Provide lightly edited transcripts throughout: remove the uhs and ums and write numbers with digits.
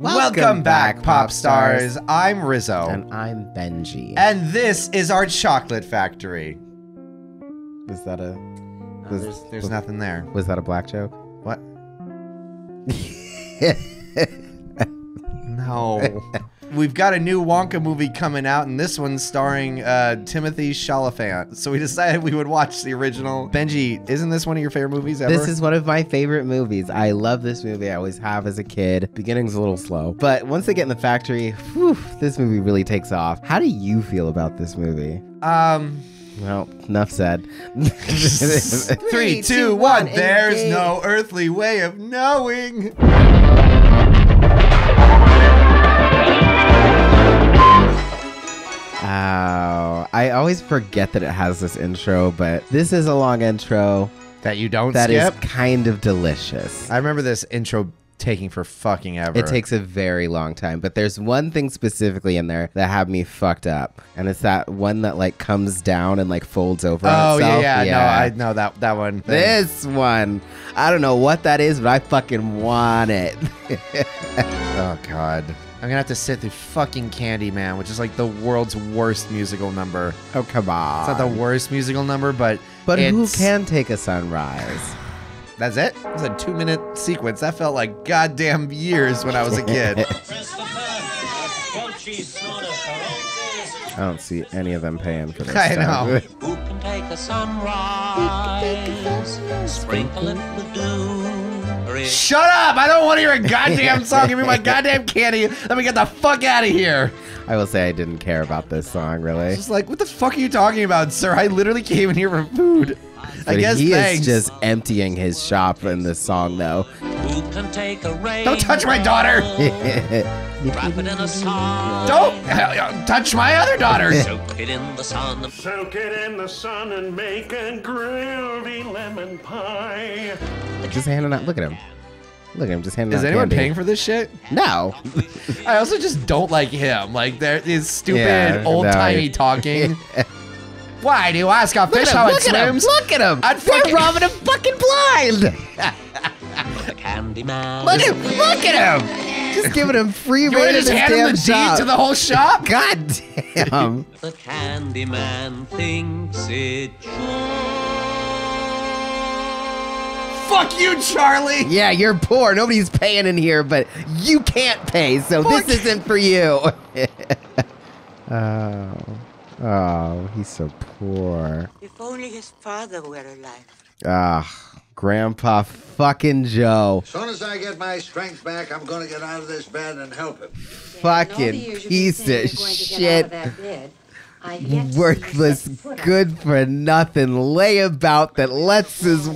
Welcome back, pop stars. I'm Rizzo. And I'm Benji. And this is our chocolate factory. Was that a... there's nothing there. Was that a black joke? What? No. We've got a new Wonka movie coming out, and this one's starring Timothy Chalamet. So we decided we would watch the original. Benji, isn't this one of your favorite movies ever? This is one of my favorite movies. I love this movie. I always have as a kid. Beginning's a little slow. But once they get in the factory, whew, this movie really takes off. How do you feel about this movie? Well, enough said. 3, 2, 1. There's engage. No earthly way of knowing. Oh, I always forget that it has this intro, but this is a long intro. That you don't skip? That is kind of delicious. I remember this intro taking for fucking ever. It takes a very long time, but there's one thing specifically in there that had me fucked up, and it's that one that like comes down and like folds over itself. Yeah. No, I know that one. This one. I don't know what that is, but I fucking want it. Oh, God. I'm gonna have to sit through fucking Candyman, which is like the world's worst musical number. Oh, come on. It's not the worst musical number, but who can take a sunrise? That's it? It was a 2-minute sequence. That felt like goddamn years when I was a kid. I don't see any of them paying for this I know. Who can take a sunrise? Sprinkle it with dew. Shut up! I don't want to hear a goddamn song. Give me my goddamn candy. Let me get the fuck out of here. I will say I didn't care about this song, really. It's just like, what the fuck are you talking about, sir? I literally came in here for food. But I guess he is just emptying his shop in this song, though. Who can take a rain? Don't touch my daughter! Drop it in a sun. Don't touch my other daughter! Soak it in the sun. Soak it in the sun and make a groovy lemon pie. Just handing out. Look at him. Look at him just handing out. Is anyone paying for this shit? No. I also just don't like him. Like there is stupid old timey talking. Why do you ask a fish how it swims? Look at him! I'd fucking robbing him fucking blind. Look at him! Look at him! Just giving him free reign. You just hand him the deed to the whole shop? God damn. The Candyman thinks it. Fuck you, Charlie! Yeah, you're poor. Nobody's paying in here, but you can't pay, so this isn't for you. Oh, he's so poor. If only his father were alive. Ah, Grandpa fucking Joe. As soon as I get my strength back, I'm going to get out of this bed and help him. Fucking piece of shit. Worthless, good-for-nothing layabout that lets his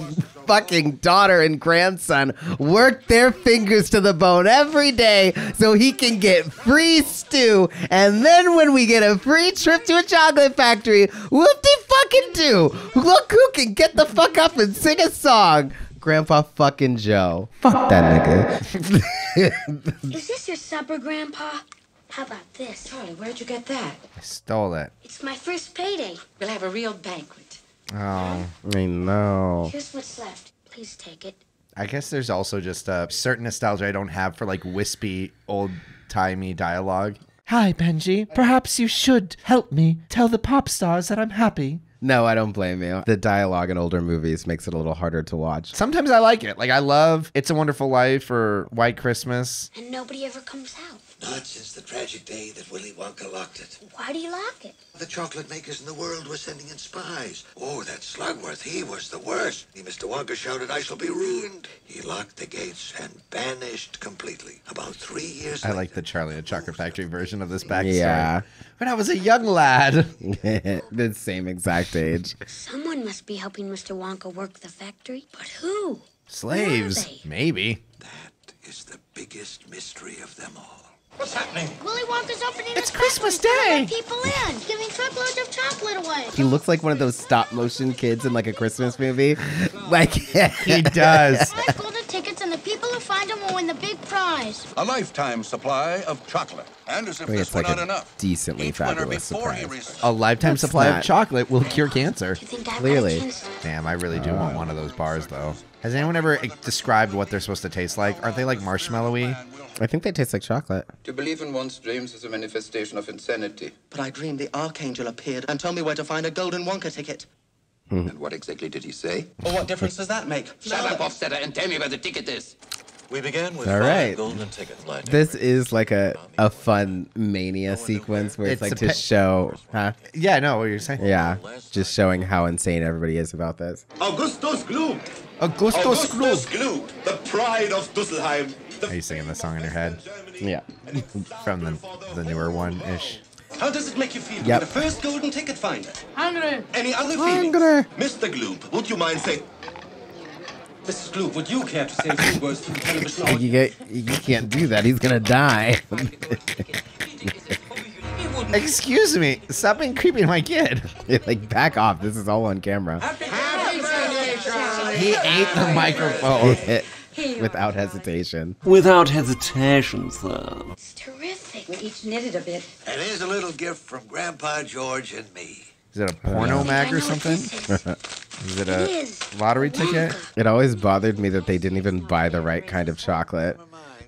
fucking daughter and grandson work their fingers to the bone every day so he can get free stew, and then when we get a free trip to a chocolate factory, what do fucking do? Look who can get the fuck up and sing a song. Grandpa fucking Joe. Fuck that nigga. Is this your supper, Grandpa? How about this? Charlie, where'd you get that? I stole it. It's my first payday. We'll have a real banquet. Oh, I know. Here's what's left. Please take it. I guess there's also just a certain nostalgia I don't have for, like, wispy, old-timey dialogue. Hi, Benji. Perhaps you should help me tell the pop stars that I'm happy. No, I don't blame you. The dialogue in older movies makes it a little harder to watch. Sometimes I like it. Like, I love It's a Wonderful Life or White Christmas. And nobody ever comes out. Not since the tragic day that Willy Wonka locked it. Why do you lock it? The chocolate makers in the world were sending in spies. Oh, that Slugworth, he was the worst. Mr. Wonka shouted, I shall be ruined. He locked the gates and vanished completely. About 3 years later. I like the Charlie and the Chocolate Factory version of this backstory. Yeah. When I was a young lad. The same exact age. Someone must be helping Mr. Wonka work the factory. But who? Slaves, maybe. That is the biggest mystery of them all. What's happening? Willy Wonka's opening his factory. It's Christmas Day. People in, giving truckloads of chocolate away. He looks like one of those stop-motion kids in like a Christmas movie. Like he does. I sold the tickets, and the people who find them will win the big prize. prize. A lifetime supply of chocolate. And as if this were not enough, decently fabulous surprise. A lifetime supply of chocolate will cure cancer. Clearly. Damn, I really do want one of those bars, though. Has anyone ever described what they're supposed to taste like? Aren't they like marshmallowy? I think they taste like chocolate. To believe in one's dreams is a manifestation of insanity. But I dreamed the Archangel appeared and told me where to find a golden Wonka ticket. And what exactly did he say? Well, what difference does that make? Shut up, Offsetter, and tell me where the ticket is. We began with golden tickets. This is like a fun mania sequence where it's like to show, Yeah, no, what you're saying. Yeah, just showing how insane everybody is about this. Augustus Gloop. Augustus Gloop, the pride of Dusselheim. Are you singing the song in your head? Yeah, from the newer one ish. How does it make you feel? Yep. The first golden ticket finder. Hungry. Any other feelings? Hungry. Mr. Gloop, would you mind saying? Mrs. Gloop, would you care to say a few words to the television? You can't do that. He's gonna die. Excuse me. Stop being creepy to my kid. Like, back off. This is all on camera. Happy birthday, Charlie. He ate the microphone without hesitation. Without hesitation, sir. It's terrific. We each knitted a bit. And here's a little gift from Grandpa George and me. Is it a porno mag or something? Is it a lottery ticket? It always bothered me that they didn't even buy the right kind of chocolate.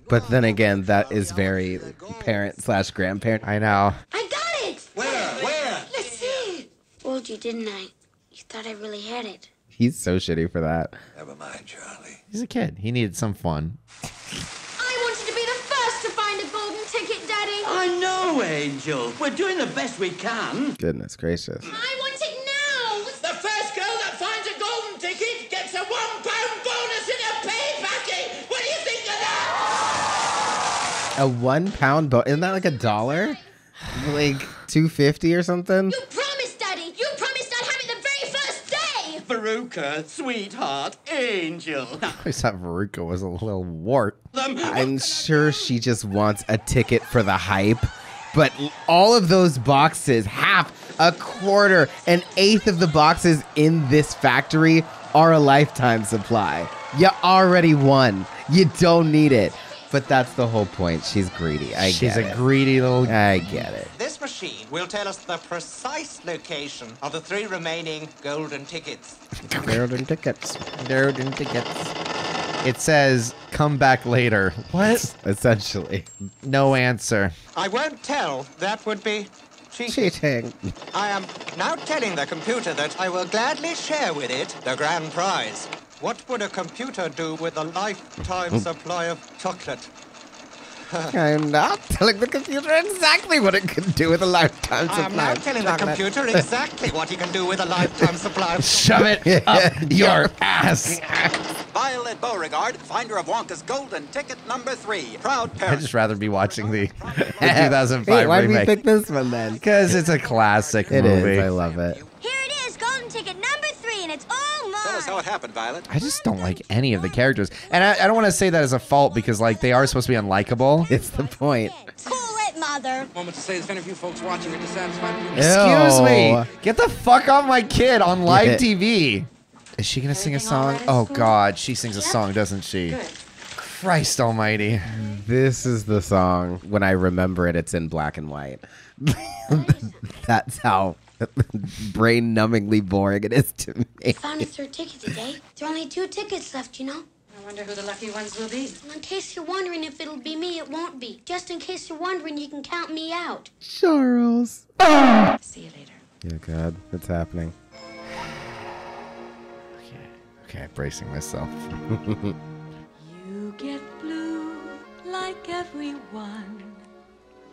But then again, that is very parent/grandparent. I know. I got it! Where? Let's see. Told you, didn't I? You thought I really had it. He's so shitty for that. Never mind, Charlie. He's a kid. He needed some fun. Angel, we're doing the best we can. Goodness gracious. I want it now. The first girl that finds a golden ticket gets a £1 bonus in a pay packet. What do you think of that? A £1 bonus? Isn't that like a dollar? Like $2.50 or something? You promised, Daddy. You promised I'd have it the very first day. Veruca, sweetheart, Angel. I thought Veruca was a little wart. I'm sure she just wants a ticket for the hype. But all of those boxes, half, a quarter, an eighth of the boxes in this factory are a lifetime supply. You already won. You don't need it. But that's the whole point. She's greedy. She's a greedy little... I get it. This machine will tell us the precise location of the 3 remaining golden tickets. Golden tickets. Golden tickets. It says, come back later. What? Essentially. No answer. I won't tell. That would be cheating. I am now telling the computer that I will gladly share with it the grand prize. What would a computer do with a lifetime supply of chocolate? I'm not telling the computer exactly what it can do with a lifetime supply. I'm not telling the computer exactly what he can do with a lifetime supply of chocolate. Shove it up your ass. Violet Beauregard, finder of Wonka's golden ticket number 3. Proud parent. I'd just rather be watching the 2005 remake. Why did we pick this one then? Because it's a classic movie. It is. I love it. Here it is, golden ticket number 3, and it's all mine. Tell us how it happened, Violet. I just don't like any of the characters. And I don't want to say that as a fault because, like, they are supposed to be unlikable. It's the point. Cool it, mother. Moment to say this interview, folks watching are dissatisfied. Excuse me. Get the fuck off my kid on live TV. Is she going to sing a song? Oh, God. She sings a song, doesn't she? Good. Christ almighty. This is the song. When I remember it, it's in black and white. That's how brain-numbingly boring it is to me. I found a 3rd ticket today. There are only 2 tickets left, you know? I wonder who the lucky ones will be. Well, in case you're wondering if it'll be me, it won't be. Just in case you're wondering, you can count me out. Charles. Ah! See you later. Yeah, God. It's happening. Okay, bracing myself. You get blue like everyone,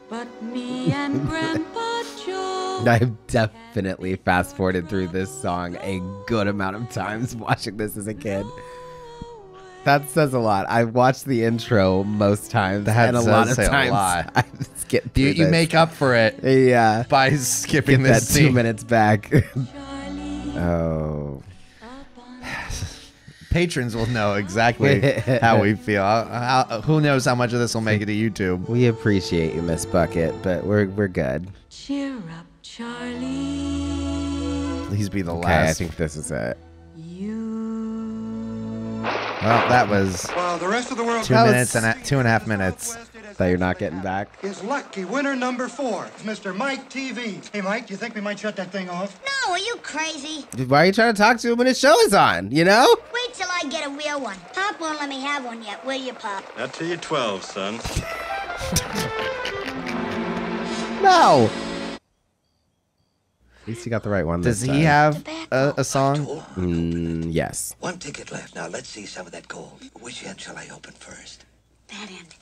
but me and Grandpa Joe. I've definitely fast-forwarded through this song a good amount of times watching this as a kid. That says a lot. I watched the intro most times, that and a lot of times I skip through this. You make up for it, yeah, by skipping this that scene. 2 minutes back. Oh. Patrons will know exactly how we feel. Who knows how much of this will make it to YouTube? We appreciate you, Miss Bucket, but we're good. Cheer up, Charlie. Please be the last. I think this is it. You. Well, that was 2 minutes and 2.5 minutes that you're not getting back. Is lucky winner number 4, Mr. Mike TV. Hey, Mike, do you think we might shut that thing off? No, are you crazy? Why are you trying to talk to him when his show is on, you know? Wait till I get a real one. Pop won't let me have one yet, will you, Pop? Not till you're 12, son. No! At least he got the right one. Does he have a song? Yes. One ticket left. Now let's see some of that gold. Which end shall I open first? That end.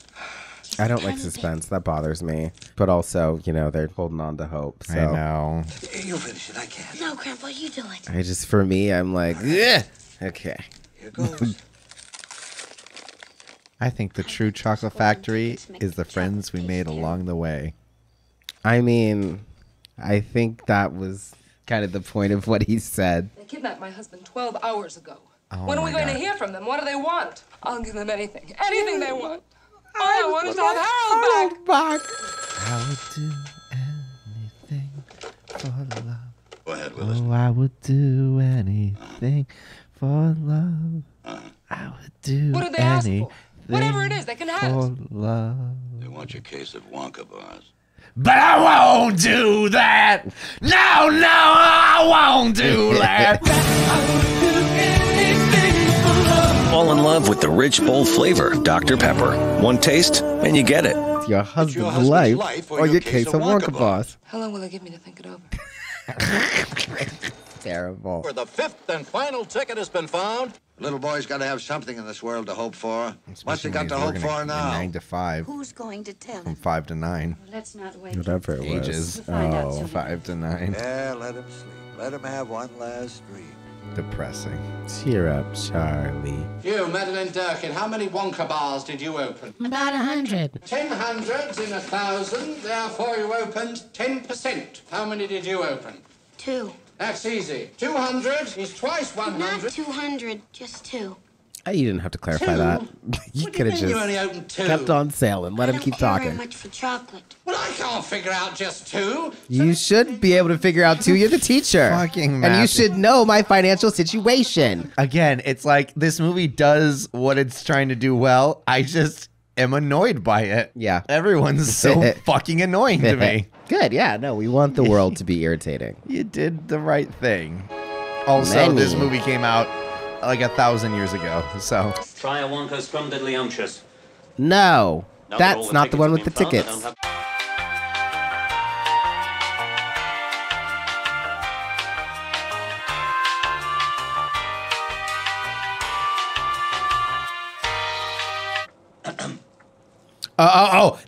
I don't like suspense. That bothers me. But also, you know, they're holding on to hope. So. I know. You finish it. I can't. No, Grandpa, you do it. I just, for me, I'm like, yeah. Okay. Here goes. I think the true chocolate factory is the friends we made along the way. I mean, I think that was kind of the point of what he said. They kidnapped my husband 12 hours ago. Oh, when are we going to hear from them? What do they want? I'll give them anything. Anything they want. I want to have Harold back. I would do anything for love. Go ahead, Willis. Oh, I would do anything for love. I would do anything. Whatever it is, they can have it. For love. They want your case of Wonka bars. But I won't do that. No, no, I won't do that. Fall in love with the rich, bold flavor of Dr. Pepper. One taste, and you get it. It's your husband's, life or your case of Wonka Boss. How long will it give me to think it over? Terrible. Where the 5th and final ticket has been found. Little boy's got to have something in this world to hope for. What's he got to hope for now? 9 to 5. Who's going to tell him? From 5 to 9. Well, let's not wait. Whatever it was. Oh, 5 to 9. Yeah, let him sleep. Let him have one last dream. Depressing. Cheer up, Charlie. You, Madeline Durkin, how many Wonka bars did you open? About 100. 10 hundreds in 1,000. Therefore, you opened 10%. How many did you open? 2. That's easy. 200 is twice 100. Not 200, just 2. Oh, you didn't have to clarify that. You could have just kept on sailing. Let him keep talking. I don't care very much for chocolate. Well, I can't figure out just 2. You should be able to figure out 2. You're the teacher. Fucking math. And you should know my financial situation. Again, it's like this movie does what it's trying to do well. I just am annoyed by it. Yeah. Everyone's so fucking annoying to me. Good, yeah, no, we want the world to be irritating. You did the right thing. Also, this movie came out like 1,000 years ago, so. Try a Wonka's Scrum Diddly Umptious. No, now that's not the one with the tickets.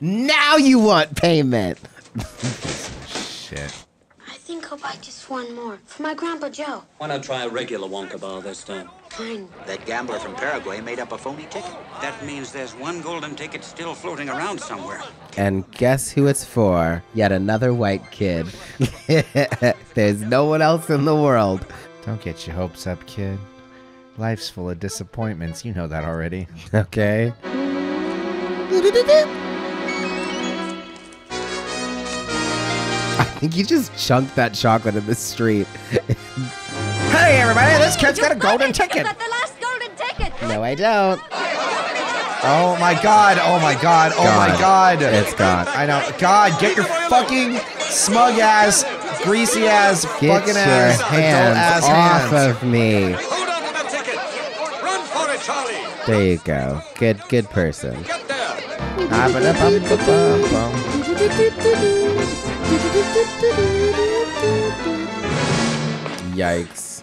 Now you want payment. Shit. I think I'll buy just one more for my Grandpa Joe. Why not try a regular Wonka bar this time? Fine. That gambler from Paraguay made up a phony ticket. That means there's one golden ticket still floating around somewhere. And guess who it's for? Yet another white kid. There's no one else in the world. Don't get your hopes up, kid. Life's full of disappointments. You know that already. Okay. I think you just chunked that chocolate in the street. Hey, everybody, this kid's got a golden ticket. Got the last golden ticket. No, I don't. Oh, my God. Oh, my God. Oh, my God. It's gone. I know. God, get your fucking smug ass, greasy ass, fucking ass, hands off of me. Hold on to the ticket. Run for it, Charlie. There you go. Good person. Get there. Yikes.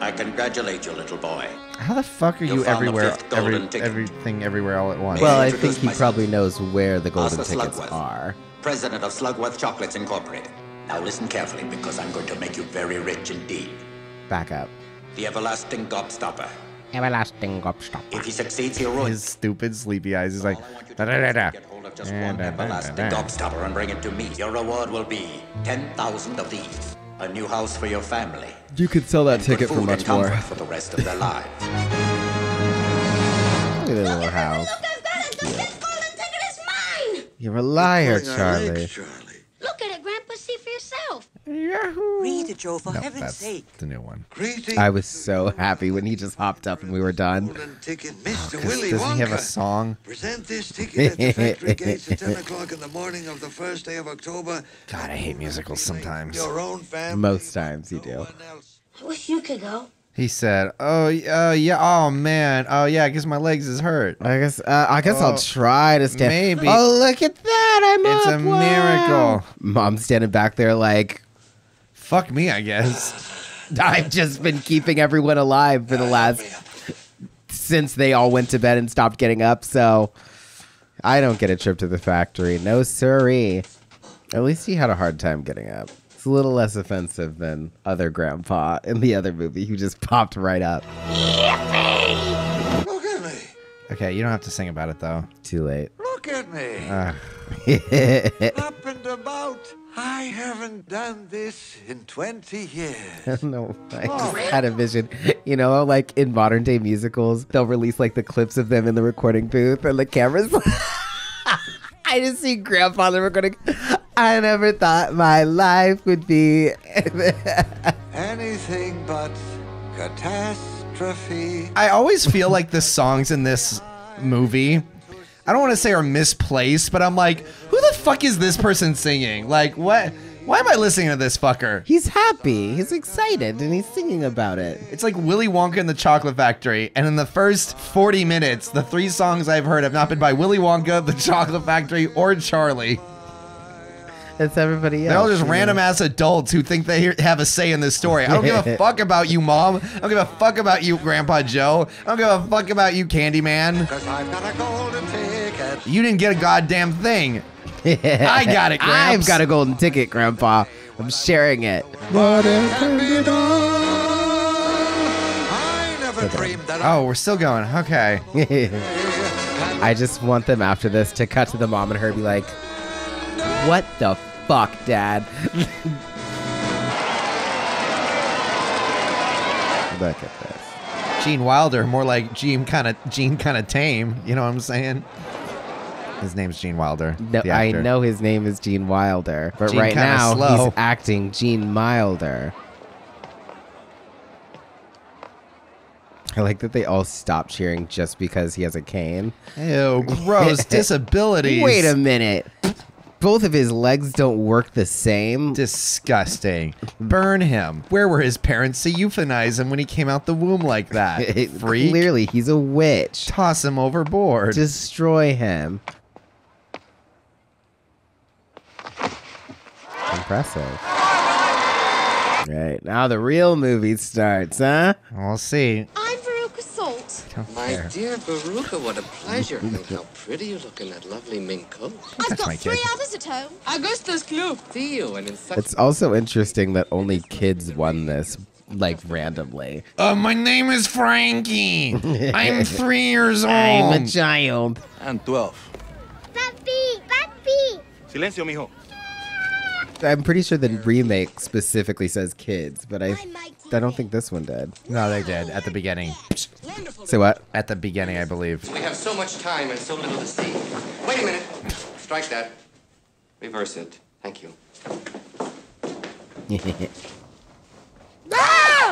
I congratulate you, little boy. How the fuck are you everywhere, everything everywhere all at once? Well, I think he probably knows where the golden tickets are. President of Slugworth Chocolates Incorporated. Now listen carefully, because I'm going to make you very rich indeed. Back up. The everlasting gobstopper. Everlasting gobstopper. If he succeeds, he'll ruin his stupid sleepy eyes. He's like, da-da-da-da. Just one everlasting gobstopper and bring it to me. Your reward will be 10,000 of these. A new house for your family. You could sell that ticket for much more. For the rest of their lives. Look at the little house. The golden ticket is mine. You're a liar, Charlie. Look at it, Grandpa. See for yourself. Yahoo! Read it, Joe, for heaven's sake. The new one. Greetings. I was so happy when he just hopped up and we were done. Doesn't he have a song? Present this ticket at the factory gates at 10 o'clock in the morning of the first day of October. God, I hate musicals sometimes. Your own family. Most times you do. I wish you could go. He said, "Oh, yeah, oh man, oh yeah, I guess my legs is hurt. I guess I'll try to stand. Maybe. Oh, look at that! I'm up. It's a miracle. Mom's standing back there like, fuck me, I guess. I've just been keeping everyone alive for the last since they all went to bed and stopped getting up. So I don't get a trip to the factory. No siree. At least he had a hard time getting up." It's a little less offensive than other grandpa in the other movie who just popped right up. Yippee! Look at me. Okay, you don't have to sing about it though. Too late. Look at me. Up and about. I haven't done this in 20 years. I don't know. I just had a vision. You know, like in modern day musicals, they'll release like the clips of them in the recording booth and the cameras. I just see grandpa in the recording. I never thought my life would be anything but catastrophe. I always feel like the songs in this movie, I don't want to say are misplaced, but I'm like, who the fuck is this person singing? Like, what? Why am I listening to this fucker? He's happy, he's excited, and he's singing about it. It's like Willy Wonka and the Chocolate Factory, and in the first 40 minutes, the three songs I've heard have not been by Willy Wonka, the Chocolate Factory, or Charlie. That's everybody else. They're all just random ass adults who think they have a say in this story. I don't give a fuck about you, Mom. I don't give a fuck about you, Grandpa Joe. I don't give a fuck about you, Candyman. 'Cause I've got a golden ticket. You didn't get a goddamn thing. I got it, Gramps. I've got a golden ticket, Grandpa. I'm sharing it. But it can be done. I never dreamed that. Oh, we're still going. Okay. I just want them after this to cut to the mom and her be like, what the fuck, Dad? Look at this. Gene Wilder, more like Gene kind of tame. You know what I'm saying? His name's Gene Wilder. No, I know his name is Gene Wilder, but Gene right now slow. He's acting Gene Wilder. I like that they all stop cheering just because he has a cane. Ew, gross disabilities. Wait a minute. Both of his legs don't work the same. Disgusting. Burn him. Where were his parents to euthanize him when he came out the womb like that? Freak. Clearly, he's a witch. Toss him overboard. Destroy him. Impressive. Right, now the real movie starts, huh? We'll see. I'm Veruca Salt. My dear Veruca, what a pleasure. Look how pretty you look in that lovely mink coat. I've got three others at home. Augustus Gloop. See you. And it's also interesting that only kids won this, like, randomly. My name is Frankie. I'm 3 years old. I'm a child. I'm 12. Papi, papi. Silencio, mijo. I'm pretty sure the remake specifically says kids, but I don't think this one did. No, they did at the beginning. Wonderful. Say what? At the beginning, I believe. We have so much time and so little to see. Wait a minute. Strike that. Reverse it. Thank you.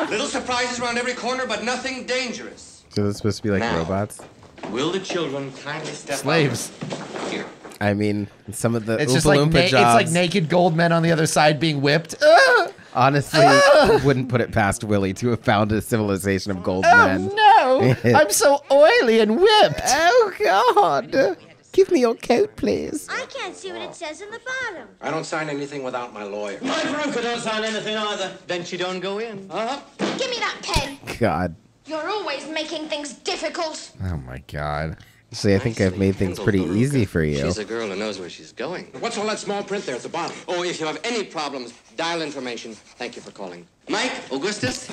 Little surprises around every corner, but nothing dangerous. So this is supposed to be like now, robots? Will the children kindly step slaves. Up? Here. I mean, some of the Oompa-loompa jobs. It's like naked gold men on the other side being whipped. Honestly, wouldn't put it past Willy to have found a civilization of gold men. Oh, no. I'm so oily and whipped. Oh, God. Give me your coat, please. I can't see what it says in the bottom. I don't sign anything without my lawyer. My Veruca don't sign anything either. Then she don't go in. Give me that pen. God. You're always making things difficult. Oh, my God. See, I think I've made things pretty easy for you. She's a girl who knows where she's going. What's all that small print there at the bottom? Oh, if you have any problems, dial information. Thank you for calling. Mike, Augustus.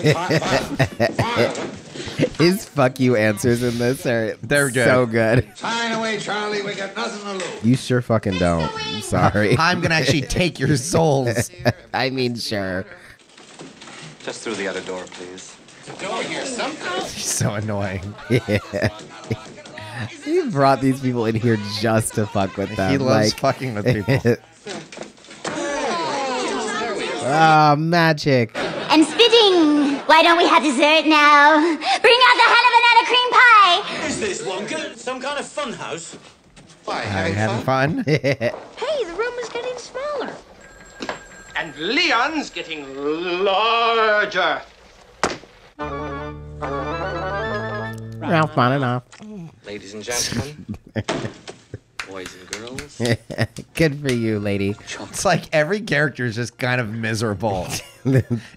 His fuck you answers in this are they're good. So good. Sign away, Charlie. We got nothing to lose. You sure fucking don't. I'm sorry. I'm going to actually take your souls. I mean, sure. Just through the other door, please. The door here somehow. He's so annoying. Yeah. He brought these people in here just to fuck with them. He loves fucking with people. Ah, magic. And spitting. Why don't we have dessert now? Bring out the Hannah Banana cream pie. Is this Wonka? Some kind of fun house? Why, having fun? Hey, the room is getting smaller. And Leon's getting larger. Ralph on and off. Ladies and gentlemen. Boys and girls. Good for you, lady. It's like every character is just kind of miserable.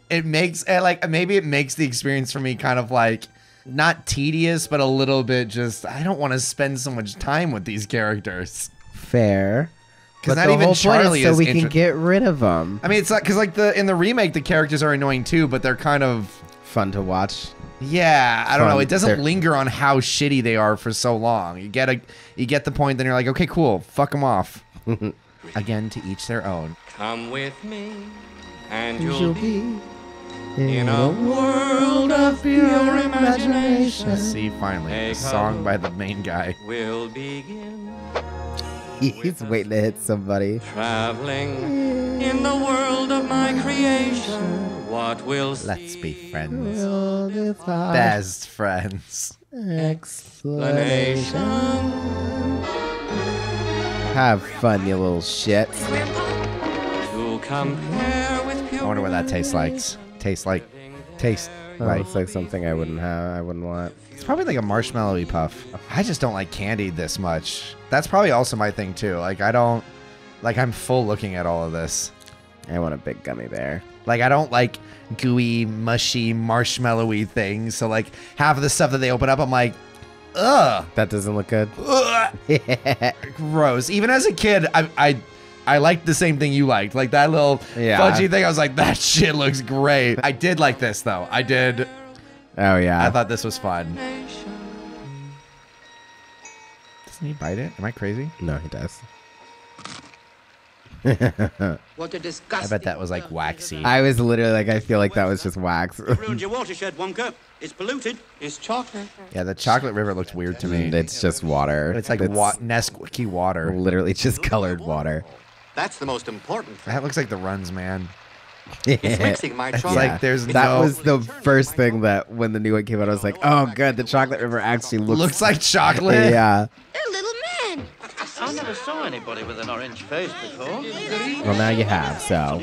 It makes, like, maybe it makes the experience for me kind of like, not tedious, but a little bit just, I don't want to spend so much time with these characters. Fair. Because not even Charlie is so we can get rid of them. I mean, it's like, because like in the remake, the characters are annoying too, but they're kind of fun to watch. Yeah, I don't know. It doesn't linger on how shitty they are for so long. You get the point. Then you're like, okay, cool. Fuck them off. Again, to each their own. Come with me, and you'll be in a world of pure imagination. See, finally, a song by the main guy. We'll begin. He's waiting to hit somebody. Traveling in the world of my creation. What we'll see. Let's be friends. We'll best friends. Explanation. Have fun, you little shit. To compare with I wonder what that tastes like. Tastes like. Taste. That looks like something I wouldn't have. I wouldn't want. It's probably like a marshmallowy puff. I just don't like candy this much. That's probably also my thing too. Like I don't, like I'm full looking at all of this. I want a big gummy bear. Like I don't like gooey, mushy, marshmallowy things. So like half of the stuff that they open up, I'm like, ugh. That doesn't look good. Gross. Even as a kid, I liked the same thing you liked. Like that little fudgy thing. I was like, that shit looks great. I did like this though. I did. Oh, yeah. I thought this was fun. Doesn't he bite it? Am I crazy? No, he does. What a disgusting. I bet that was like waxy. I was literally like, I feel like that was just wax. Ruined your watershed, Wonka. It's polluted. It's chocolate. Yeah, the chocolate river looked weird to me. It's just water. It's like Nesquik water. Literally just colored water. That's the most important thing. That looks like the runs, man. It's mixing my chocolate. Like there's that was the first thing that when the new one came out, I was like, oh good, the chocolate river actually looks like chocolate. Yeah. A little man. I never saw anybody with an orange face before. Well, now you have. So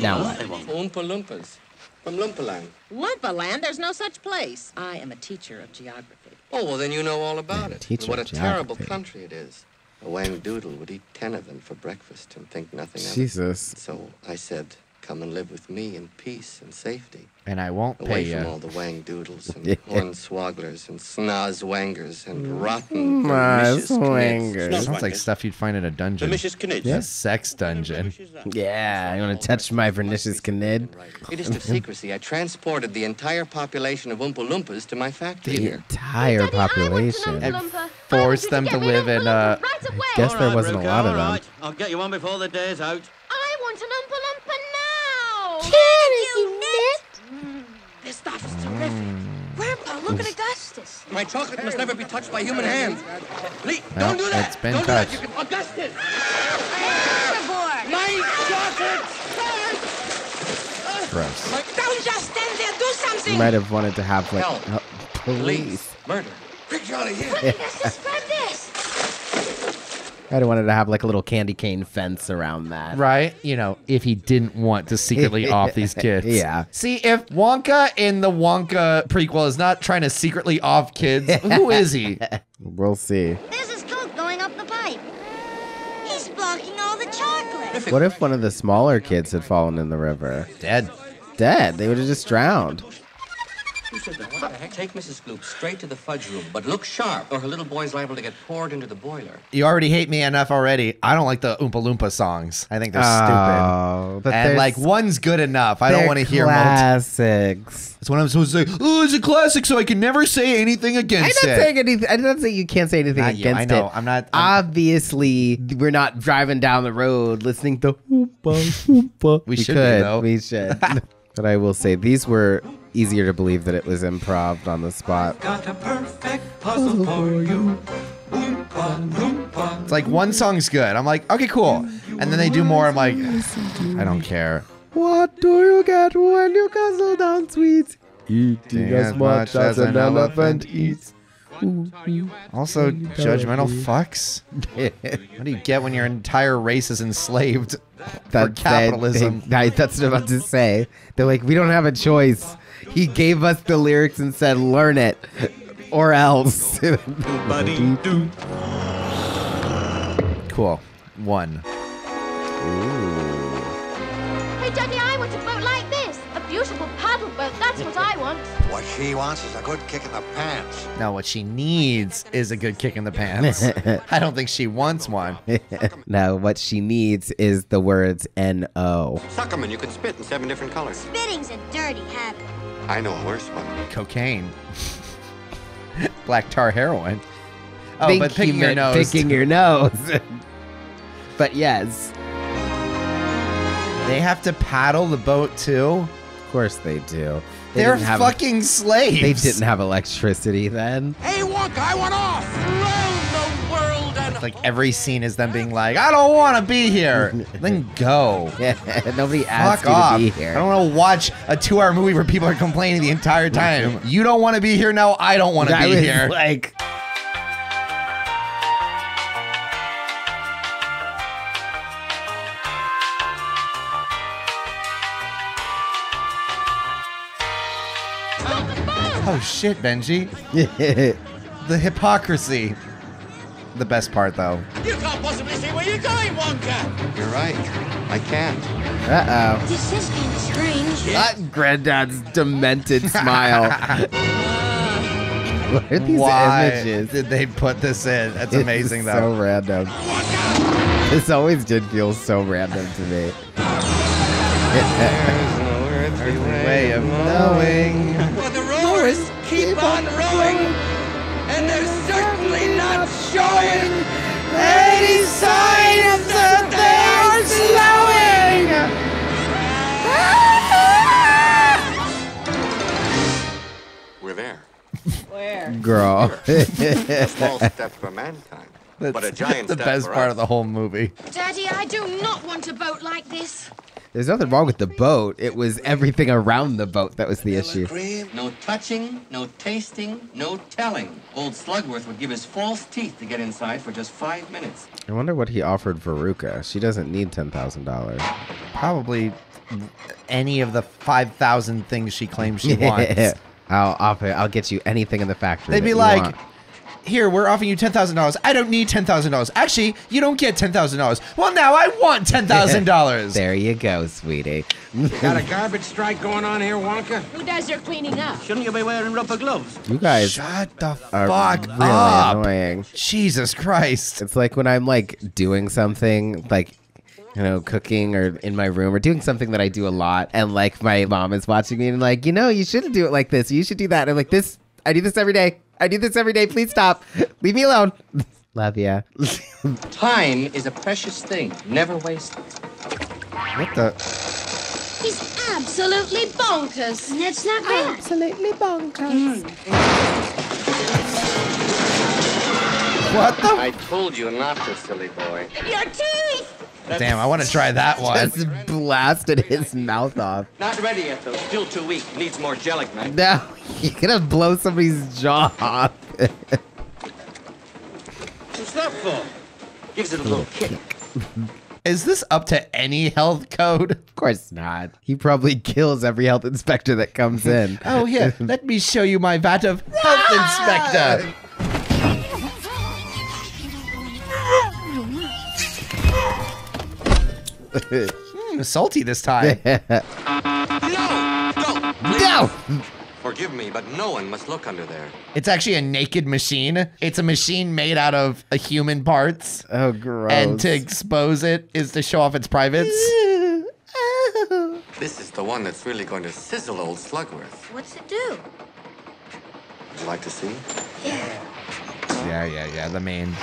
now what? Oompa-loompas from Loompaland. Loompaland? There's no such place. I am a teacher of geography. Oh well, then you know all about it. What a terrible country it is. A wang doodle would eat 10 of them for breakfast and think nothing of it. Jesus. So I said, come and live with me in peace and safety. And I won't away pay from all the wang doodles and hornswogglers and snozwangers and rotten snozwangers. Sounds like stuff you'd find in a dungeon. Vernicious canid. Yeah. A sex dungeon. Yeah, you want to touch my vernicious canid? It is to secrecy. I transported the entire population of Oompa-loompas to my factory. The entire population. I forced them to live in right away. I guess there wasn't a lot of them. I'll get you one before the day is out. I want an Oompa-loompa now. This stuff is terrific. Grandpa, look at Augustus. My chocolate must never be touched by human hands. Please, don't do that. It's been touched. Do that. Augustus! My chocolate! Gross. Don't just stand there. Do something. You might have wanted to have, like, police. Murder. Quick, Charlie, here. Augustus, grab this. I would have wanted to have, like, a little candy cane fence around that. Right? You know, if he didn't want to secretly off these kids. Yeah. See, if Wonka in the Wonka prequel is not trying to secretly off kids, who is he? We'll see. There's his coat going up the pipe. He's blocking all the chocolate. What if one of the smaller kids had fallen in the river? Dead. Dead. They would have just drowned. Who said that? What the heck? Take Mrs. Gloop straight to the fudge room, but look sharp, or her little boy's liable to get poured into the boiler. You already hate me enough already. I don't like the Oompa-loompa songs. I think they're stupid. But and like one's good enough. I don't want to hear classics. It's when I'm supposed to say, "Oh, it's a classic," so I can never say anything against it. I'm not saying anything. I'm not saying you can't say anything against it. I know. I'm not. Obviously, we're not driving down the road listening to Oompa-loompa. We should though. We should. But I will say these were easier to believe that it was improv on the spot. Got a perfect puzzle for you. It's like one song's good. I'm like, okay, cool. And then they do more. I'm like, I don't care. What do you get when you guzzle down sweets? Eating as much as an elephant eats. Also, judgmental fucks. What do you get when your entire race is enslaved for capitalism? That's what I'm about to say. They're like, we don't have a choice. He gave us the lyrics and said, learn it, or else. Cool. One. Hey, Dougie, I want a boat like this. A beautiful paddle boat. That's what I want. What she wants is a good kick in the pants. No, what she needs is a good kick in the pants. I don't think she wants one. No, what she needs is the words N-O. Suckerman, you can spit in 7 different colors. Spitting's a dirty habit. I know a worse one. Cocaine. Black tar heroin. Oh, think but picking your nose. Picking your nose. But yes. They have to paddle the boat too? Of course they do. They're fucking slaves. They didn't have electricity then. Hey, Wonka, I want off! Round the world and it's like every scene is them being like, I don't want to be here. Then go. Nobody asked you to be here. I don't want to watch a 2-hour movie where people are complaining the entire time. You don't want to be here? No, I don't want to be here. Like... Oh shit, Benji. The hypocrisy. The best part, though. You can't possibly see where you're going, Wonka! You're right. I can't. Uh-oh. This is kind of strange. That granddad's demented smile. What are these images? Why did they put this in? That's amazing, though. It's so random. Wonka! This always did feel so random to me. There's no earthly way of knowing. Keep on rowing, and they're certainly not showing any signs that they are slowing. We're there. Where? Girl. A small step for mankind, but a giant step for us. The best part of the whole movie. Daddy, I do not want a boat like this. There's nothing wrong with the boat. It was everything around the boat that was the issue. No touching, no tasting, no telling. Old Slugworth would give his false teeth to get inside for just 5 minutes. I wonder what he offered Veruca. She doesn't need $10,000. Probably any of the 5,000 things she claims she wants. I'll get you anything in the factory. They'd be like, here, we're offering you $10,000. I don't need $10,000. Actually, you don't get $10,000. Well, now I want $10,000. There you go, sweetie. Got a garbage strike going on here, Wonka? Who does your cleaning up? Shouldn't you be wearing rubber gloves? You guys shut the fuck really up. Annoying. Jesus Christ. It's like when I'm like doing something like, you know, cooking or in my room or doing something that I do a lot, and like my mom is watching me and like, you know, you shouldn't do it like this. You should do that. And I'm like, this, I do this every day. I do this every day. Please stop. Leave me alone. Love ya. Time is a precious thing. Never waste it. What the? He's absolutely bonkers. And that's not bad. Absolutely bonkers. What the? I told you not to, silly boy. Your teeth. Damn, I want to try that one. Just blasted his mouth off. Not ready yet, though. Still too weak. Needs more jellic, man. No, you're going to blow somebody's jaw off. What's that for? Gives it a little kick. Is this up to any health code? Of course not. He probably kills every health inspector that comes in. Oh, here. Let me show you my vat of health inspector. Salty this time. No! Forgive me, but no one must look under there. It's actually a naked machine. It's a machine made out of human parts. Oh, gross. And to expose it is to show off its privates. Oh. This is the one that's really going to sizzle old Slugworth. What's it do? Would you like to see? Yeah. Yeah, the main.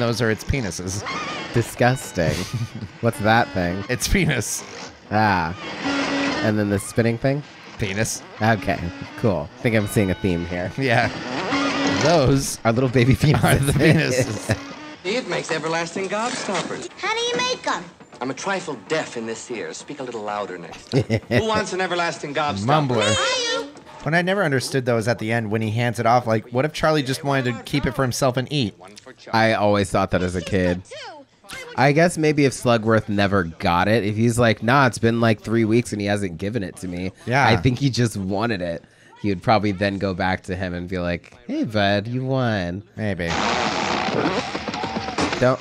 Those are its penises. Disgusting. What's that thing? It's penis. Ah. And then the spinning thing? Penis. Okay, cool. I think I'm seeing a theme here. Yeah. Those are little baby penises. Are the penises. It makes everlasting gobstoppers. How do you make them? I'm a trifle deaf in this ear. Speak a little louder next time. Who wants an everlasting gobstopper? Mumbler. What I never understood, though, is at the end when he hands it off, like, what if Charlie just wanted to keep it for himself and eat? I always thought that as a kid. I guess maybe if Slugworth never got it, if he's like, nah, it's been like 3 weeks and he hasn't given it to me. Yeah. I think he just wanted it. He would probably then go back to him and be like, hey, bud, you won. Maybe. Don't.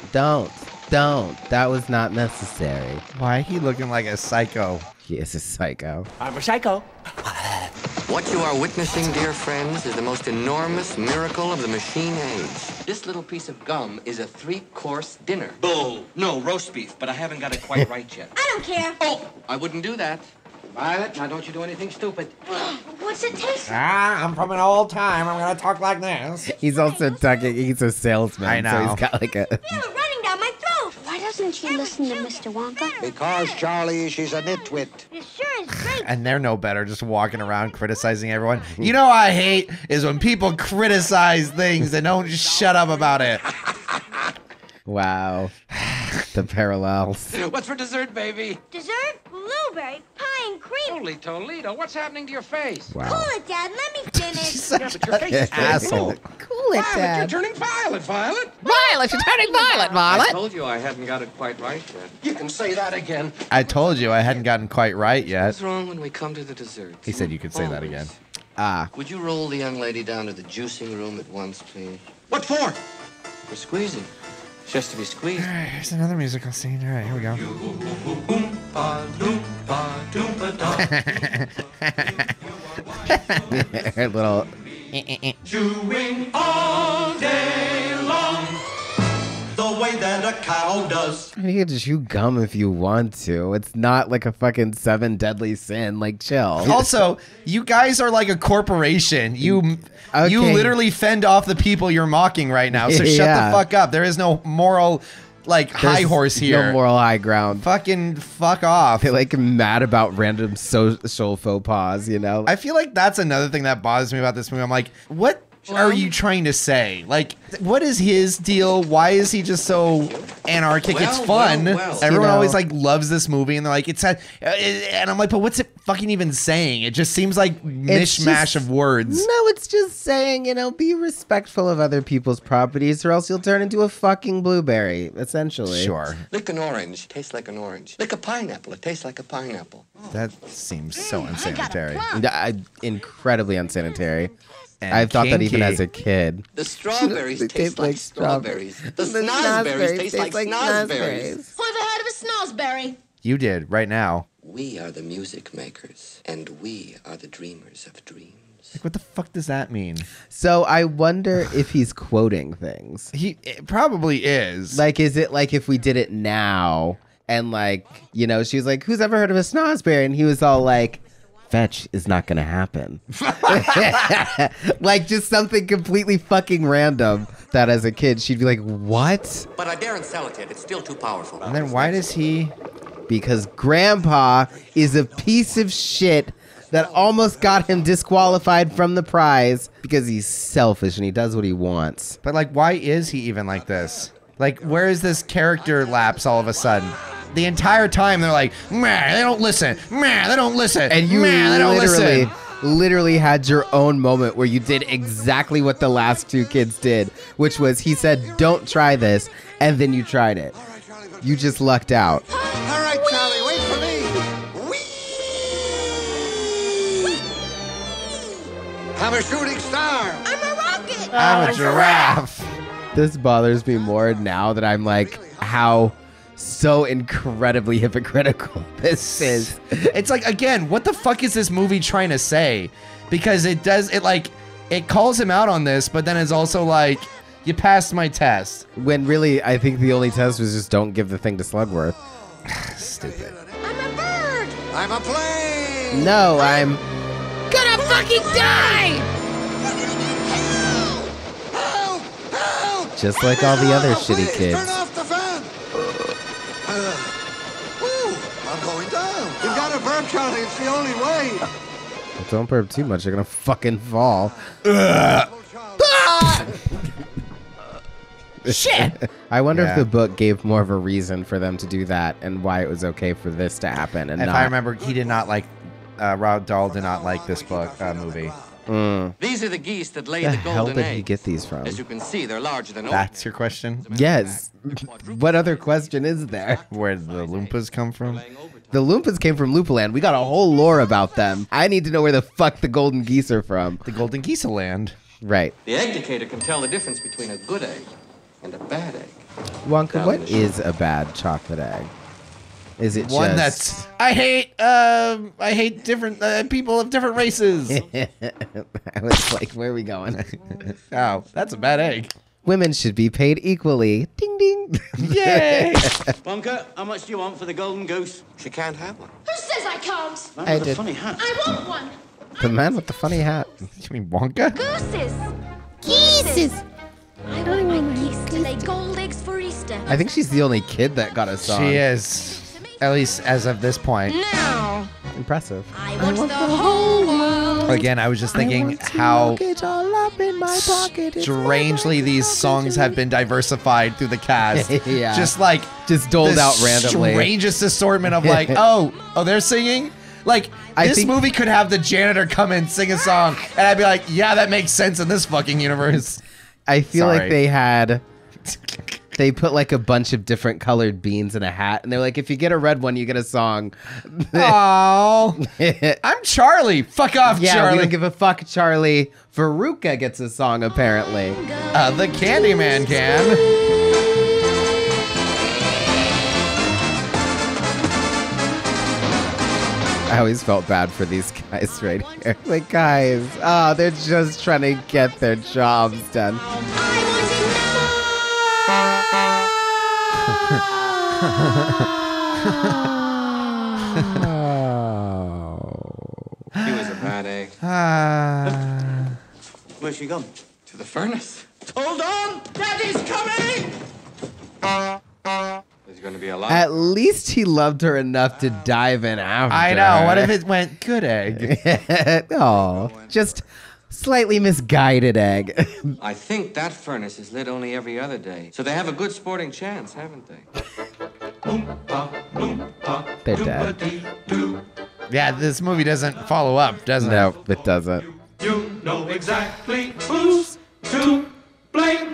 That was not necessary. Why are he looking like a psycho? He is a psycho. I'm a psycho. What you are witnessing, dear friends, is the most enormous miracle of the machine age. This little piece of gum is a three-course dinner. Bull. No, roast beef, but I haven't got it quite right yet. I don't care. Oh, I wouldn't do that. Violet, now don't you do anything stupid. What's it taste? Ah, I'm from an old time. I'm going to talk like this. He's also talking. He's a salesman. I know. So he's got like a... You were running down my throat. Why doesn't she listen to Mr. Wonka? Because, Charlie, she's a nitwit. It sure is great. And they're no better just walking around criticizing everyone. You know what I hate is when people criticize things and don't just shut up about it. Wow. The parallels. What's for dessert, baby? Dessert? Blueberry pie and cream. Holy Toledo, what's happening to your face? Wow. Cool it, Dad. Let me finish. Yeah, but your face is asshole. Cool it, Violet, Dad. You're turning violet, Violet. Violet, you're turning violet, Violet. I told you I hadn't got it quite right yet. You can say that again. I told you I hadn't gotten quite right yet. What's wrong when we come to the dessert? He said you could say that again. Ah. Would you roll the young lady down to the juicing room at once, please? What for? For squeezing. Just to be squeezed. All right, here's another musical scene. All right, here we go. Her little chewing all day long, the way that a cow does. You can chew gum if you want to. It's not like a fucking 7 deadly sin. Like, chill. Also, you guys are like a corporation. You literally fend off the people you're mocking right now. So shut the fuck up. There is no moral... Like, high horse here. No moral high ground. Fucking fuck off. They're, like, mad about random social faux pas, you know? I feel like that's another thing that bothers me about this movie. I'm like, what are you trying to say? Like, what is his deal? Why is he just so anarchic? It's fun. Everyone always, like, loves this movie, and they're like, it's... And I'm like, but what's it fucking even saying? It just seems like mishmash of words. No, it's just saying, you know, be respectful of other people's properties, or else you'll turn into a fucking blueberry, essentially. Sure. Lick an orange. Tastes like an orange. Lick a pineapple. It tastes like a pineapple. That seems so unsanitary. Incredibly unsanitary. I thought that even as a kid. The strawberries taste like strawberries. The snozberries taste like snozberries. Who ever heard of a snozberry? You did, right now. We are the music makers, and we are the dreamers of dreams. Like, what the fuck does that mean? So I wonder if he's quoting things. It probably is. Like, is it like if we did it now, and like, you know, she was like, who's ever heard of a snozberry? And he was all like... Fetch is not gonna happen. Like, just something completely fucking random that as a kid she'd be like, what? But I daren't sell it yet. It's still too powerful. And then why does he? Because Grandpa is a piece of shit that almost got him disqualified from the prize because he's selfish and he does what he wants. But like, why is he even like this? Like, where is this character lapse all of a sudden? The entire time they're like, man, they don't listen. Man, they don't listen. And you literally had your own moment where you did exactly what the last two kids did, which was he said, don't try this, and then you tried it. You just lucked out. All right, Charlie, wait for me. Whee! I'm a shooting star. I'm a rocket. I'm a giraffe. This bothers me more now that I'm like, how... So incredibly hypocritical this is. It's like, again, what the fuck is this movie trying to say? Because it does, it like, it calls him out on this, but then it's also like, you passed my test. When really, I think the only test was just don't give the thing to Slugworth. Stupid. I'm a bird. I'm a plane. No, I'm gonna fucking die. Help! Help! Just like all the other shitty kids. Turn off the fan. I'm going down. You've got to burp, Charlie. It's the only way. Well, don't burp too much. You're going to fucking fall. Shit. I wonder if the book gave more of a reason for them to do that and why it was okay for this to happen. And if I remember, he did not like, Roald Dahl did not like this book movie. Mm. These are the geese that lay the golden egg. Hell did he get these from? As you can see, they're larger than. That's your question? Yes. What other question is there? Where did the Loompas come from? The Loompas came from Loompaland. We got a whole lore about them. I need to know where the fuck the golden geese are from. The golden geese land. Right. The egg decator can tell the difference between a good egg and a bad egg. Wonka, what is a bad chocolate egg? Is it one that's I hate different people of different races. I was like, where are we going? Oh, that's a bad egg. Women should be paid equally. Ding ding. Yay! Wonka, how much do you want for the golden goose? She can't have one. Who says I can't? I did. The funny hat. I want one. The man with the funny hat. You mean Wonka? Gooses. Geeses. I want my geese to lay gold eggs for Easter. I think she's the only kid that got a song. She is. At least as of this point. No. Impressive. I want the whole world. Again, I was just thinking how strangely these songs have been diversified through the cast. Yeah. Just like just doled out randomly. Strangest assortment of like, oh, they're singing. Like, this movie could have the janitor come in, sing a song, and I'd be like, yeah, that makes sense in this fucking universe. I feel like they had. They put like a bunch of different colored beans in a hat, and they're like, if you get a red one, you get a song. Aww. I'm Charlie. Fuck off, Charlie. We don't give a fuck, Charlie. Veruca gets a song, apparently. The Candyman can. I always felt bad for these guys right here. Like, guys, they're just trying to get their jobs done. Oh. He was a bad egg. Where's she gone? To the furnace. Hold on! Daddy's coming! There's gonna be a lot. At least he loved her enough to dive in after. I know. What if it went good egg? Oh, just slightly misguided egg. I think that furnace is lit only every other day, so they have a good sporting chance, haven't they? They're dead. Yeah, this movie doesn't follow up, does it? No, it doesn't. You know exactly who's to blame.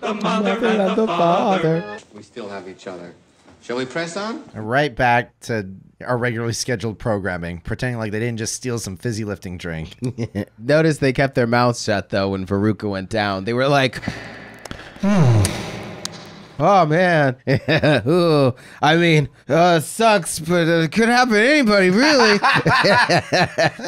The mother and the father. We still have each other. Shall we press on? Right back to our regularly scheduled programming, pretending like they didn't just steal some fizzy lifting drink. Notice they kept their mouths shut, though, when Veruca went down. They were like, oh, man. Ooh. I mean, sucks, but it could happen to anybody, really.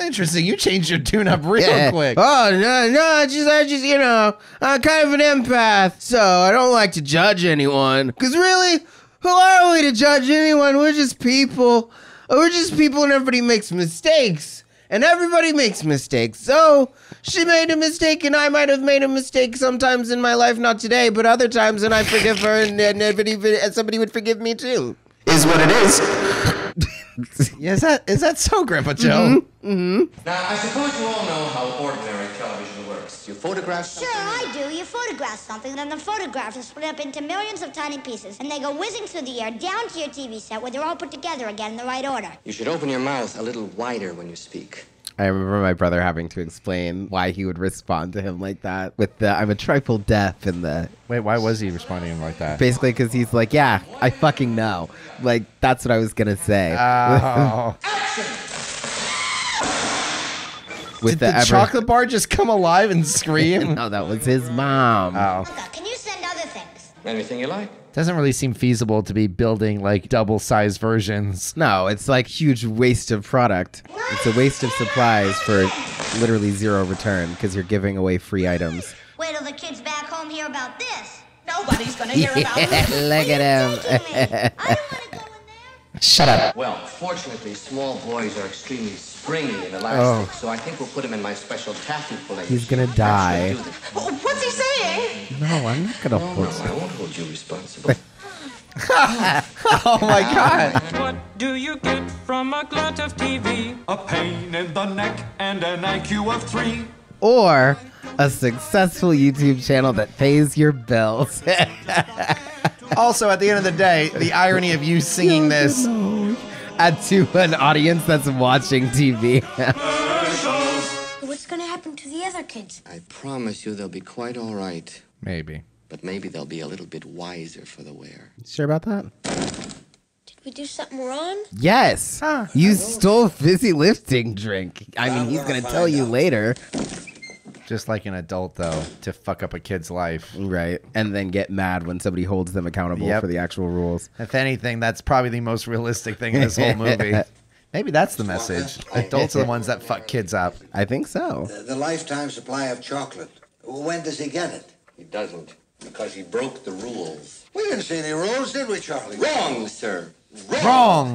Interesting. You changed your tune-up real quick. Oh, no, I just, you know, I'm kind of an empath, so I don't like to judge anyone. Because really, who are we to judge anyone? We're just people. We're just people, and everybody makes mistakes. And everybody makes mistakes. So she made a mistake, and I might have made a mistake sometimes in my life. Not today, but other times. And I forgive her, and somebody would forgive me too. Is what it is. Is that so, Grandpa Joe? Mm-hmm. Mm-hmm. Now, I suppose you all know how ordinary television works. You photograph something. Sure, I do. You photograph something, then the photographs are split up into millions of tiny pieces, and they go whizzing through the air down to your TV set where they're all put together again in the right order. You should open your mouth a little wider when you speak. I remember my brother having to explain why he would respond to him like that with the I'm a trifle deaf and the... Wait, why was he responding to him like that? Basically because he's like, yeah, I fucking know. Like, that's what I was going to say. Oh. Did the chocolate bar just come alive and scream? No, that was his mom. Oh. Can you send other things? Anything you like. Doesn't really seem feasible to be building like double-sized versions. No, it's like huge waste of product. It's a waste of supplies for literally zero return because you're giving away free items. Wait till the kids back home hear about this. Nobody's gonna hear about this. Look at him. I don't wanna go in there. Shut up. Well, fortunately, small boys are extremely springy and elastic, so I think we'll put him in my special taffy plate. He's gonna die. What's he saying? No, I'm not gonna hold you. I won't hold you responsible. Oh my God! What do you get from a glut of TV? A pain in the neck and an IQ of 3. or a successful YouTube channel that pays your bills. Also, at the end of the day, the irony of you singing this to an audience that's watching TV. What's going to happen to the other kids? I promise you they'll be quite all right. Maybe. But maybe they'll be a little bit wiser for the wear. Sure about that? Did we do something wrong? Yes. Huh. You stole fizzy lifting drink. I mean, he's going to tell you later. Just like an adult, though, to fuck up a kid's life. Right. And then get mad when somebody holds them accountable for the actual rules. If anything, that's probably the most realistic thing in this whole movie. Maybe that's the message. Adults are the ones that fuck kids up. I think so. The lifetime supply of chocolate. When does he get it? He doesn't, because he broke the rules. We didn't see any rules, did we, Charlie? Wrong, sir. Wrong.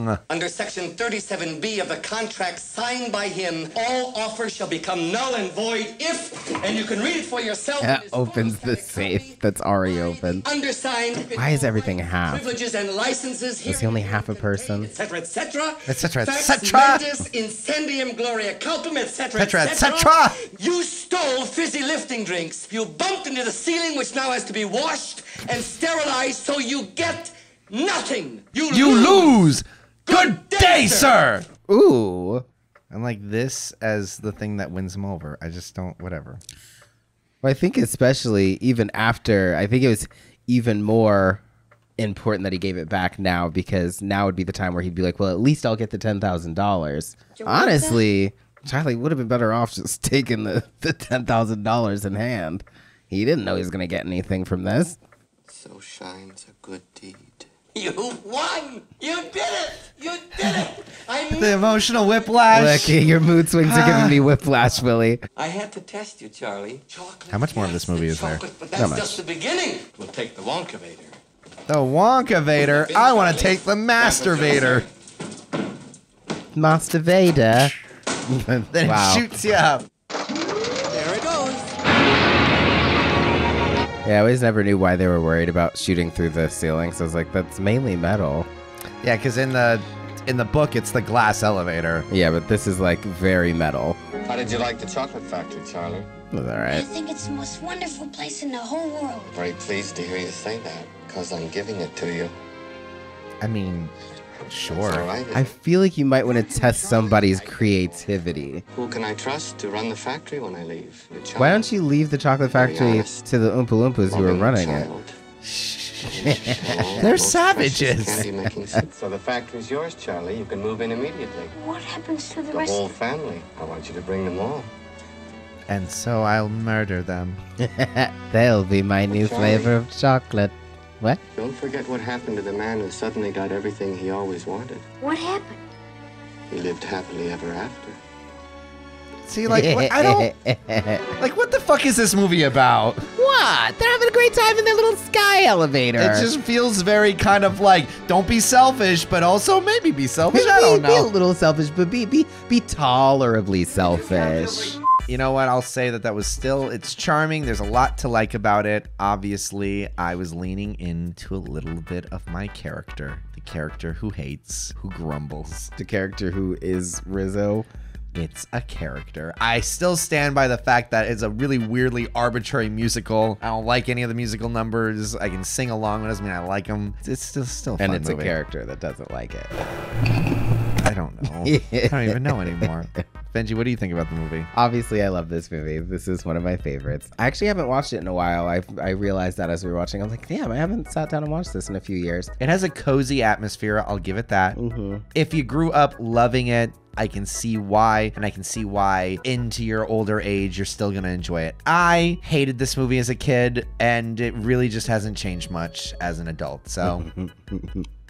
Wrong. Under Section 37B of the contract signed by him, all offers shall become null and void if, and you can read it for yourself. That opens the safe that's already open. Undersigned. Why is everything half? Privileges and licenses. Is he only half a person? Etc. Etc. Etc. Etc. Incendium gloria culpum. Etc. Etc. You stole fizzy lifting drinks. You bumped into the ceiling, which now has to be washed and sterilized, so you get nothing. You lose. Good day, sir. Ooh. I'm like this as the thing that wins him over. I just don't, whatever. Well, I think especially even after, I think it was even more important that he gave it back now, because now would be the time where he'd be like, well, at least I'll get the $10,000. Honestly, Charlie would have been better off just taking the $10,000 in hand. He didn't know he was going to get anything from this. So shines a good deed. You won! You did it! You did it! The emotional whiplash. Look, your mood swings are giving me whiplash, Willie. I had to test you, Charlie. Chocolate. How much more of this movie is there? But that's just the beginning. We'll take the Wonkavator. The Wonkavator? I want to take the Masturbator. Masturbator? Then wow. It shoots you up. There it goes. Yeah, I always never knew why they were worried about shooting through the ceiling. So I was like, that's mainly metal. Yeah, because in the book, it's the glass elevator. Yeah, but this is like very metal. How did you like the Chocolate Factory, Charlie? It was all right. I think it's the most wonderful place in the whole world. I'm very pleased to hear you say that, because I'm giving it to you. I mean, sure. Right, I feel like you might want to test somebody's creativity. Who can I trust to run the factory when I leave? Why don't you leave the Chocolate Factory to the Oompa-loompas who are running it? They're savages. So the factory's yours, Charlie. You can move in immediately. What happens to the rest? The whole family. I want you to bring them all. And so I'll murder them. They'll be my new flavor of chocolate. What? Don't forget what happened to the man who suddenly got everything he always wanted. What happened? He lived happily ever after. See, like, what, I don't... Like, what the fuck is this movie about? What? They're having a great time in their little sky elevator. It just feels very kind of like, don't be selfish, but also maybe be selfish. I don't know. Be a little selfish, but be tolerably selfish. You know what? I'll say that was still, it's charming. There's a lot to like about it. Obviously, I was leaning into a little bit of my character. The character who hates, who grumbles. The character who is Rizzo. It's a character. I still stand by the fact that it's a really weirdly arbitrary musical. I don't like any of the musical numbers. I can sing along. It doesn't mean I like them. It's still a fun movie. And it's a character that doesn't like it. I don't know. I don't even know anymore. Benji, what do you think about the movie? Obviously, I love this movie. This is one of my favorites. I actually haven't watched it in a while. I realized that as we were watching. I was like, damn, I haven't sat down and watched this in a few years. It has a cozy atmosphere. I'll give it that. Mm-hmm. If you grew up loving it, I can see why, and I can see why into your older age, you're still gonna enjoy it. I hated this movie as a kid, and it really just hasn't changed much as an adult, so.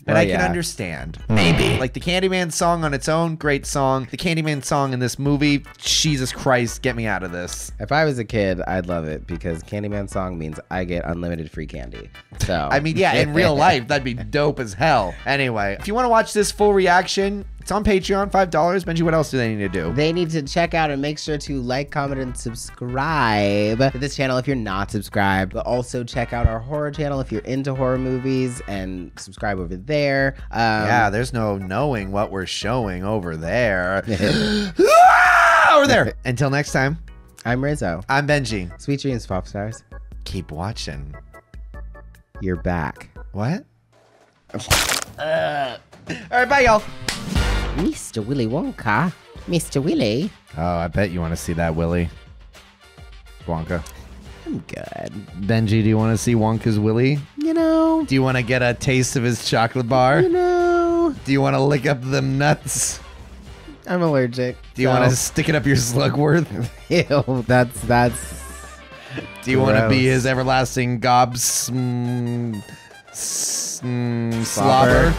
But I can understand. Maybe. Like the Candyman song on its own, great song. The Candyman song in this movie, Jesus Christ, get me out of this. If I was a kid, I'd love it because Candyman song means I get unlimited free candy. So I mean, yeah, in real life, that'd be dope as hell. Anyway, if you want to watch this full reaction, it's on Patreon, $5. Benji, what else do they need to do? They need to check out and make sure to like, comment, and subscribe to this channel if you're not subscribed. But also check out our horror channel if you're into horror movies and subscribe over there. Yeah, there's no knowing what we're showing over there. Over there. Until next time, I'm Rizzo. I'm Benji. Sweet dreams, pop stars. Keep watching. You're back. What? All right, bye, y'all. Mr. Willy Wonka. Mr. Willy. Oh, I bet you want to see that, Willy. Wonka. I'm good. Benji, do you want to see Wonka's Willy? You know. Do you want to get a taste of his chocolate bar? You know. Do you want to lick up them nuts? I'm allergic. Do you want to stick it up your Slugworth? Ew, that's. Do you want to be his everlasting slobber?